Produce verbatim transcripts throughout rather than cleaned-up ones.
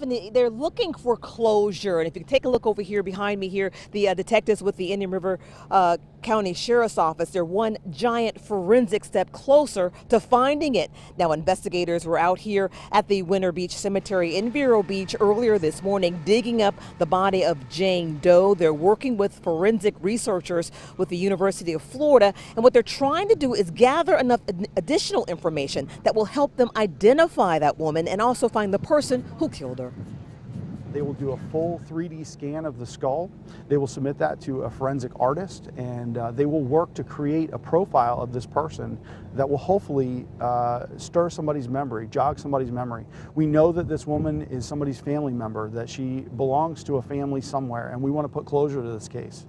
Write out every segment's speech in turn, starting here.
often they're looking for closure. And if you take a look over here behind me here, the uh, detectives with the Indian River uh, County Sheriff's Office, they're one giant forensic step closer to finding it. Now, investigators were out here at the Winter Beach Cemetery in Vero Beach earlier this morning, digging up the body of Jane Doe. They're working with forensic researchers with the University of Florida, and what they're trying to do is gather enough additional information that will help them identify that woman and also find the person who killed her. They will do a full three D scan of the skull. They will submit that to a forensic artist, and uh, they will work to create a profile of this person that will hopefully uh, stir somebody's memory, jog somebody's memory. We know that this woman is somebody's family member, that she belongs to a family somewhere, and we want to put closure to this case.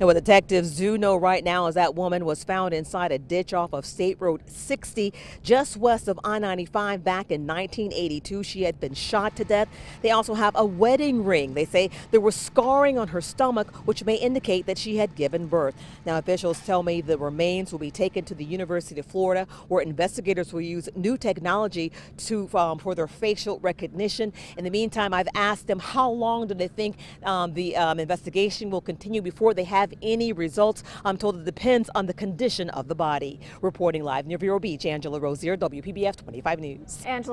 Now, what detectives do know right now is that woman was found inside a ditch off of State Road sixty, just west of I ninety-five back in nineteen eighty-two. She had been shot to death. They also have a wedding ring. They say there was scarring on her stomach, which may indicate that she had given birth. Now, officials tell me the remains will be taken to the University of Florida, where investigators will use new technology to um, for their facial recognition. In the meantime, I've asked them how long do they think um, the um, investigation will continue before they have have any results. I'm told it depends on the condition of the body. Reporting live near Vero Beach, Angela Rozier, W P B F twenty-five News. Angela.